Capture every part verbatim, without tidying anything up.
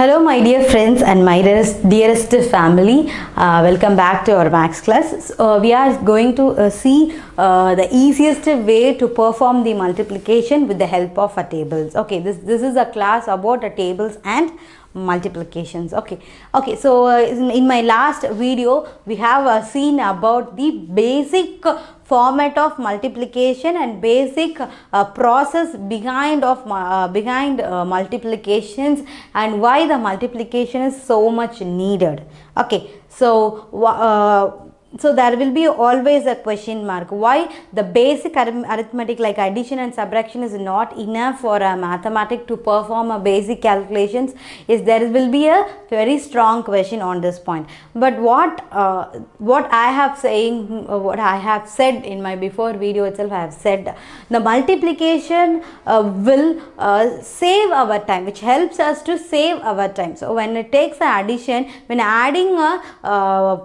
Hello my dear friends and my dearest, dearest family, uh, welcome back to our Max class. So, uh, we are going to uh, see uh, the easiest way to perform the multiplication with the help of a tables. Okay, this this is a class about a tables and multiplications. Okay okay, so uh, in, in my last video we have uh, seen about the basic format of multiplication and basic uh, process behind of uh, behind uh, multiplications and why the multiplication is so much needed. Okay, so uh, So there will be always a question mark why the basic arithmetic like addition and subtraction is not enough for a mathematic to perform a basic calculations. Is there will be a very strong question on this point. But what uh, what I have saying what I have said in my before video itself, I have said the multiplication uh, will uh, save our time, which helps us to save our time. So when it takes an addition, when adding a uh,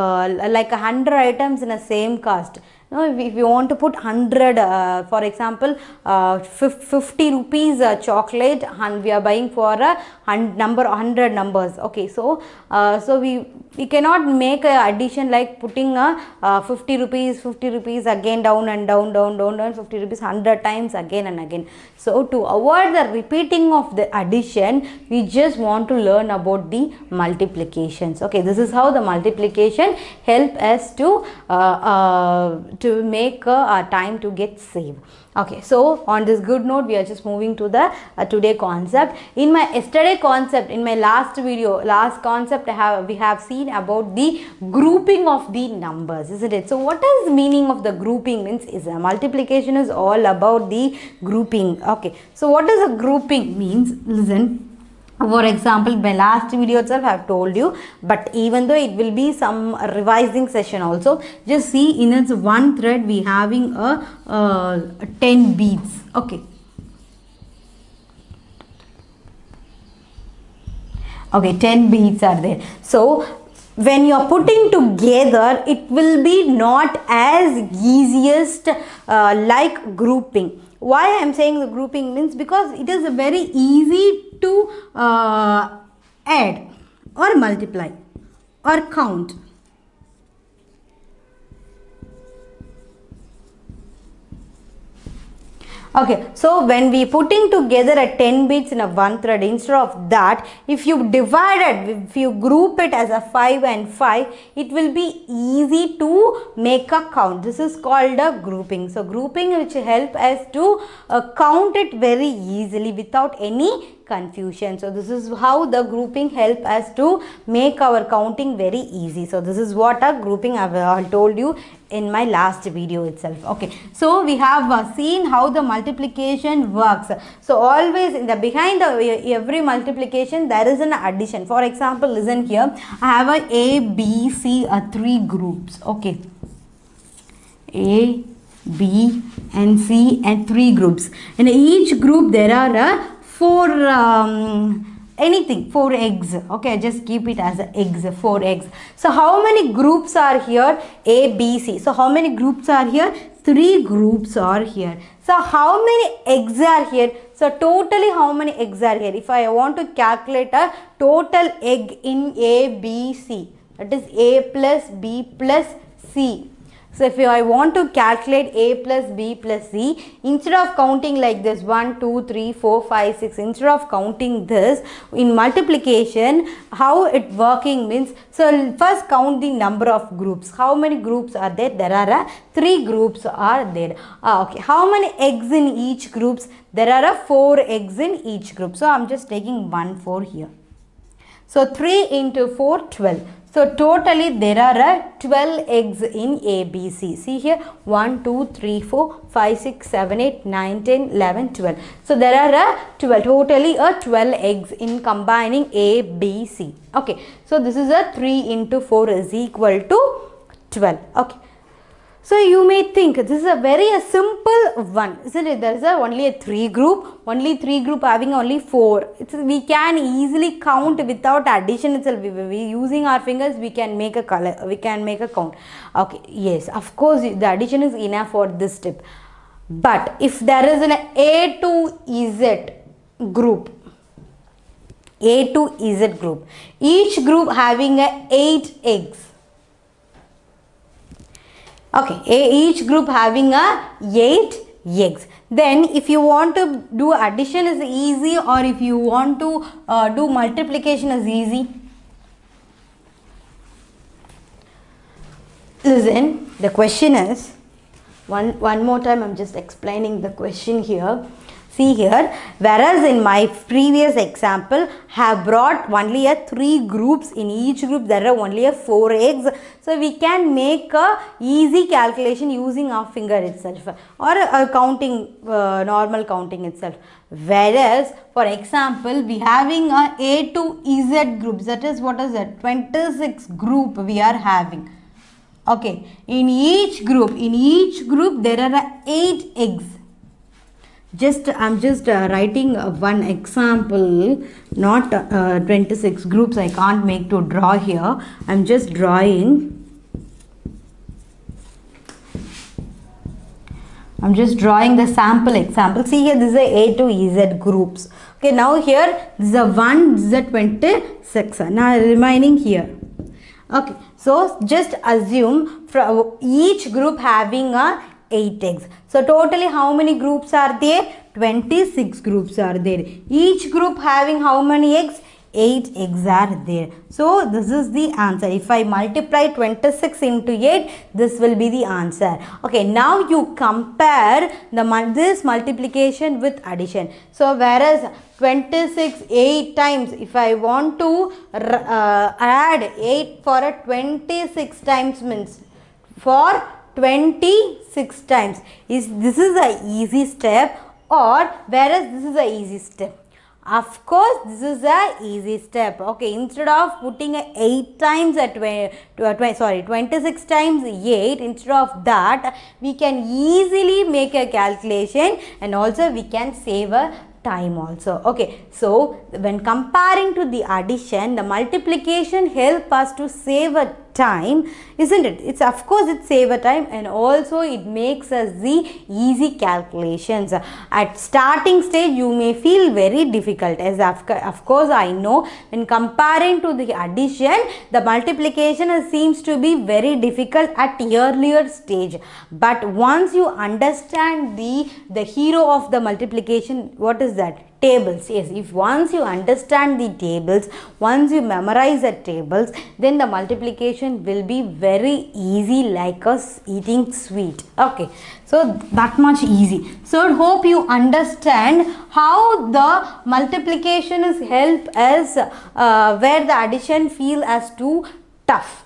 Uh, like a hundred items in the same cost. Now, if, if you want to put hundred, uh, for example, uh, fifty rupees uh, chocolate, and we are buying for a hundred number, hundred numbers. Okay, so uh, so we we cannot make an addition like putting a uh, fifty rupees, fifty rupees again down and down, down, down, down, fifty rupees hundred times again and again. So to avoid the repeating of the addition, we just want to learn about the multiplications. Okay, this is how the multiplication help us to uh, uh, to make uh, our time to get saved. Okay, so on this good note we are just moving to the uh, today concept. In my yesterday concept, in my last video last concept I have we have seen about the grouping of the numbers, isn't it? So what is the meaning of the grouping? Means is a multiplication is all about the grouping. Okay, so what is a grouping means? Listen, for example, my last video itself I have told you, but even though it will be some revising session also, just see in its one thread we having a uh, ten beads. Okay, okay, ten beads are there. So when you are putting together, it will be not as easiest uh, like grouping. Why I am saying the grouping means because it is very easy to uh, add or multiply or count. Okay, so when we putting together a ten beads in a one thread, instead of that, if you divide it, if you group it as a five and five, it will be easy to make a count. This is called a grouping. So grouping which help us to uh, count it very easily without any confusion. So this is how the grouping help us to make our counting very easy. So this is what a grouping I have told you in my last video itself. Okay, so we have uh, seen how the multiplication works. So always in the behind the, every multiplication there is an addition. For example, listen here, I have a A, B, C, uh, three groups. Okay, A, B and C and three groups. In each group there are uh, four um, anything four eggs. Okay, just keep it as eggs, four eggs. So how many groups are here? A, B, C. So how many groups are here? Three groups are here. So how many eggs are here? So totally how many eggs are here? If I want to calculate a total egg in A, B, C, that is A plus B plus C. So if I want to calculate A plus B plus C, instead of counting like this one, two, three, four, five, six, instead of counting this in multiplication, how it working means, so first count the number of groups. How many groups are there? There are uh, three groups are there. Ah, okay. How many eggs in each groups? There are uh, four eggs in each group. So I am just taking one, four here. So three into four, twelve. So totally there are uh, twelve eggs in A, B, C. See here one, two, three, four, five, six, seven, eight, nine, ten, eleven, twelve. So there are uh, twelve, totally uh, twelve eggs in combining A, B, C. Okay. So this is a uh, three into four is equal to twelve. Okay. So you may think this is a very a simple one, isn't it? There is a only a three group, only three group having only four. It's, we can easily count without addition itself. We, we using our fingers, we can make a color, we can make a count. Okay, yes, of course the addition is enough for this tip. But if there is an A to Z group, A to Z group. Each group having a eight eggs. Okay, each group having a eight eggs. Then if you want to do addition is easy, or if you want to uh, do multiplication is easy. Listen, the question is, one, one more time I am just explaining the question here. See here, whereas in my previous example have brought only a three groups, in each group there are only a four eggs. So we can make a easy calculation using our finger itself, or a counting, uh, normal counting itself. Whereas for example we having a A to Z groups, that is what is it, twenty-six group we are having. Okay, in each group, in each group there are eight eggs. Just I'm just uh, writing uh, one example, not uh, twenty-six groups. I can't make to draw here. I'm just drawing. I'm just drawing the sample example. See here, this is A to Z groups. Okay, now here this is a one, this is a twenty-six. Now remaining here. Okay, so just assume from each group having a eight eggs. So totally how many groups are there? twenty-six groups are there. Each group having how many eggs? eight eggs are there. So this is the answer. If I multiply twenty-six into eight, this will be the answer. Okay, now you compare the this multiplication with addition. So whereas twenty-six eight times, if I want to uh, add eight for a twenty-six times means for twenty-six times is this is a easy step, or whereas this is a easy step. Of course this is a easy step. Okay, instead of putting a eight times at sorry twenty-six times eight, instead of that we can easily make a calculation, and also we can save a time also. Okay, so when comparing to the addition, the multiplication help us to save a time, isn't it? It's of course it save a time, and also it makes us the easy calculations. At starting stage you may feel very difficult, as of course I know when comparing to the addition, the multiplication seems to be very difficult at earlier stage. But once you understand the the hero of the multiplication, what is that? Tables. Yes, if once you understand the tables, once you memorize the tables, then the multiplication will be very easy, like us eating sweet. Okay, so that much easy. So hope you understand how the multiplication is help us, uh, where the addition feel as too tough.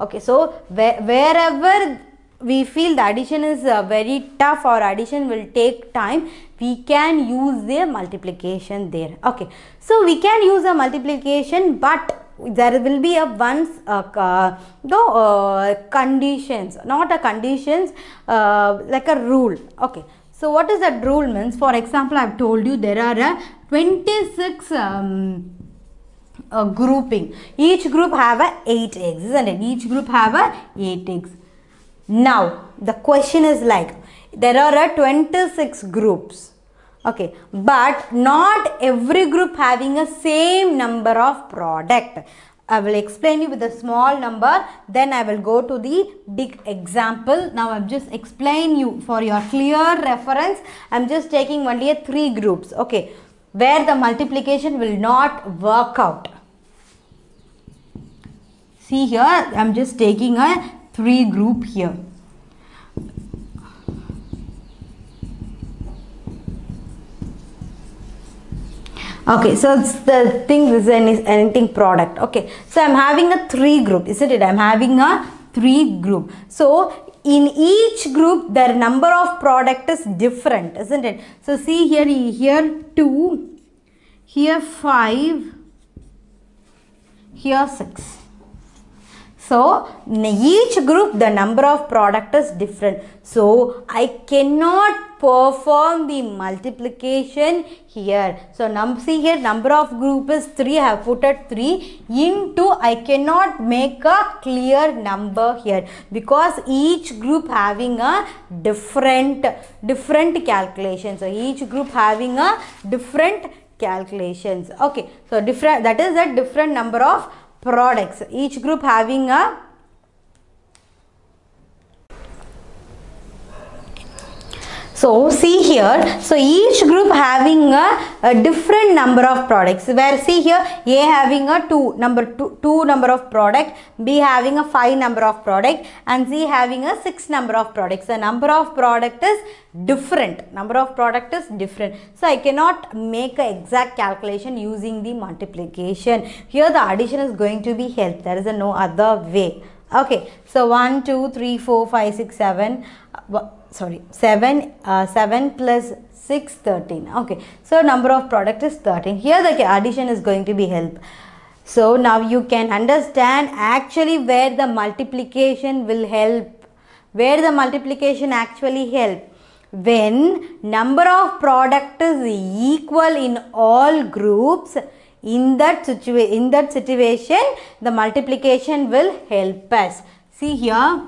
Okay, so where, wherever we feel the addition is uh, very tough, or addition will take time, we can use the multiplication there. Okay, so we can use a multiplication, but there will be a once uh, uh, though uh, conditions, not a conditions, uh, like a rule. Okay, so what is that rule means? For example, I have told you there are uh, twenty-six um, uh, grouping. Each group have a eight eggs, isn't it? Each group have a eight eggs. Now the question is like, there are twenty-six groups, okay, but not every group having a same number of product. I will explain you with a small number, then I will go to the big example. Now I am just explain you for your clear reference. I am just taking only a three groups, okay, where the multiplication will not work out. See here, I am just taking a three group here. Okay, so it's the thing, this is an anything product. Okay, so I'm having a three group, isn't it? I'm having a three group. So in each group their number of product is different, isn't it? So see here, here two, here five, here six. So in each group the number of product is different. So I cannot perform the multiplication here. So num see here, number of group is three. I have put at three into, I cannot make a clear number here because each group having a different different calculation. So each group having a different calculations. Okay, so different, that is a different number of products, each group having a So, see here, so each group having a, a different number of products, where see here A having a two number two, two number of product, B having a five number of product, and C having a six number of products. The number of product is different, number of product is different. So, I cannot make an exact calculation using the multiplication. Here the addition is going to be helped, there is a no other way. Okay, so one, two, three, four, five, six, seven. Uh, sorry, seven, uh, seven plus six, thirteen. Okay, so number of product is thirteen. Here the addition is going to be help. So now you can understand actually where the multiplication will help, where the multiplication actually help. When number of product is equal in all groups, in that situation, in that situation, the multiplication will help us. See here.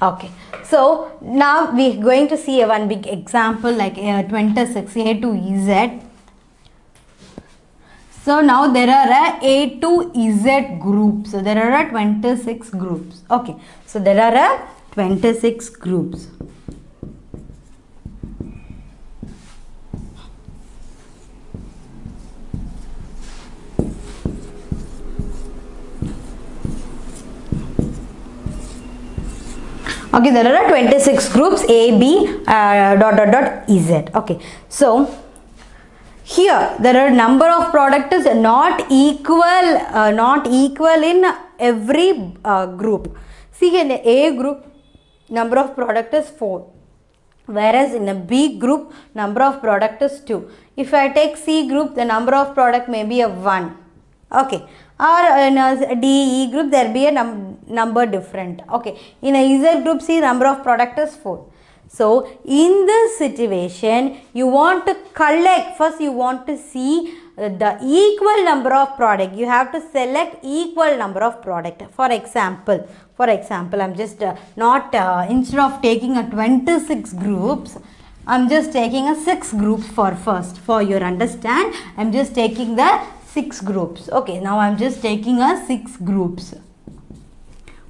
Okay, so now we are going to see a one big example like uh, twenty-six A to Z. So now there are a A to Z groups. So there are a twenty-six groups. Okay, so there are a twenty-six groups. Okay, there are twenty-six groups A, B, uh, dot, dot, dot, Z. Okay, so here there are number of product is not equal, uh, not equal in every uh, group. See, in A group, number of product is four. Whereas in a B group, number of product is two. If I take C group, the number of product may be a one. Okay. Or in a D E group, there will be a num number different. Okay. In a Z group, see, number of product is four. So, in this situation, you want to collect, first you want to see the equal number of product. You have to select equal number of product. For example, for example, I am just uh, not, uh, instead of taking a twenty-six groups, I am just taking a six groups for first. For your understand, I am just taking the six groups. Okay, now I'm just taking a six groups.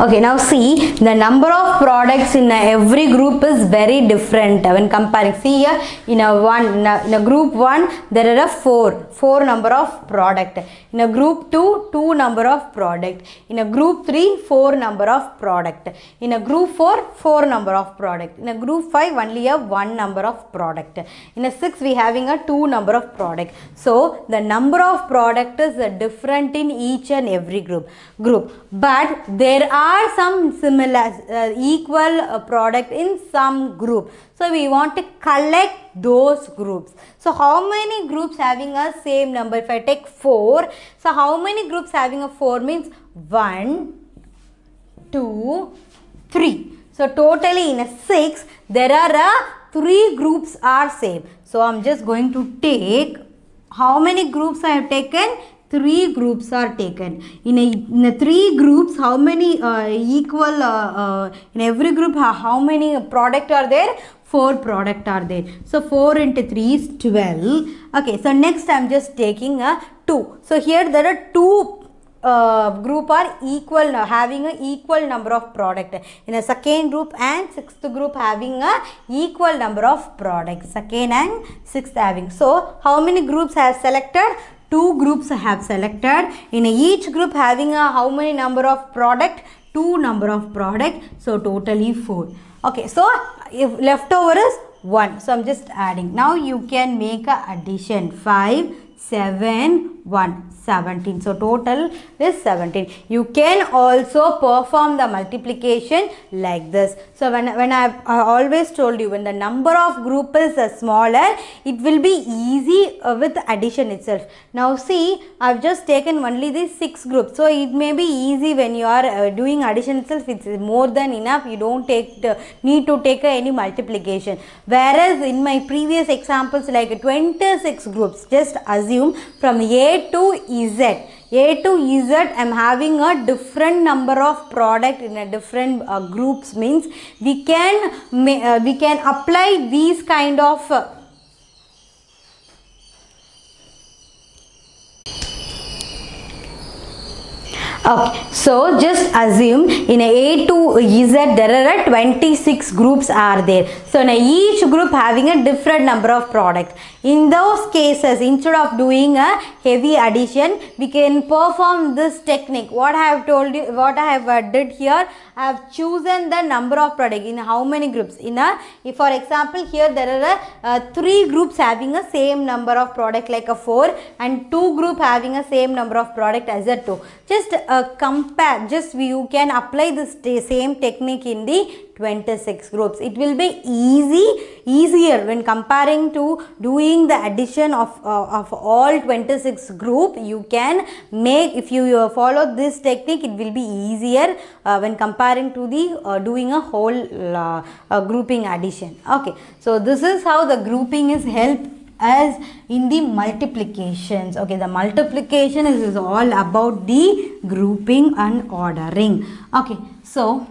Okay, now see, the number of products in every group is very different when comparing. See here, in a one, in a, in a group one, there are a four, four number of product. In a group two, two number of product. In a group three, four number of product. In a group four, four number of product. In a group five, only a one number of product. In a six, we having a two number of product. So the number of product is different in each and every group. Group, but there are are some similar uh, equal uh, product in some group, so we want to collect those groups. So how many groups having a same number? If I take four, so how many groups having a four means one, two, three. So totally in a six there are a three groups are same. So I'm just going to take, how many groups I have taken? Three groups are taken. In a, in a three groups, how many uh, equal uh, uh, in every group? How, how many product are there? Four product are there. So four into three is twelve. Okay. So next I'm just taking a two. So here there are two. Uh, group are equal, having an equal number of product. In a second group and sixth group having a equal number of products. Second and sixth having. So how many groups have selected? Two groups have selected. In a, each group having a how many number of product? Two number of product. So totally four. Okay. So if leftover is one. So I'm just adding. Now you can make a addition. Five, seven, one, seventeen. So total is seventeen. You can also perform the multiplication like this. So when, when I, I always told you, when the number of group is smaller, it will be easy uh, with addition itself. Now see, I have just taken only these six groups. So it may be easy when you are uh, doing addition itself. It's more than enough. You don't take the, need to take uh, any multiplication. Whereas in my previous examples, like twenty-six groups, just assume from A to Z. A to Z, I am having a different number of product in a different uh, groups, means we can uh, we can apply these kind of uh, okay. So just assume in A to Z there are twenty-six groups are there. So now each group having a different number of product. In those cases, instead of doing a heavy addition, we can perform this technique. What I have told you, what I have uh, did here, I have chosen the number of product in how many groups. In a, if for example here there are uh, three groups having a same number of product like a four, and two group having a same number of product as a two. Just uh, compare. Just you can apply this same technique in the twenty-six groups. It will be easy easier when comparing to doing the addition of uh, of all twenty-six group. You can make, if you uh, follow this technique, it will be easier uh, when comparing to the uh, doing a whole uh, uh, grouping addition. Okay, so this is how the grouping is helped as in the multiplications. Okay, the multiplication is, is all about the grouping and ordering. Okay, so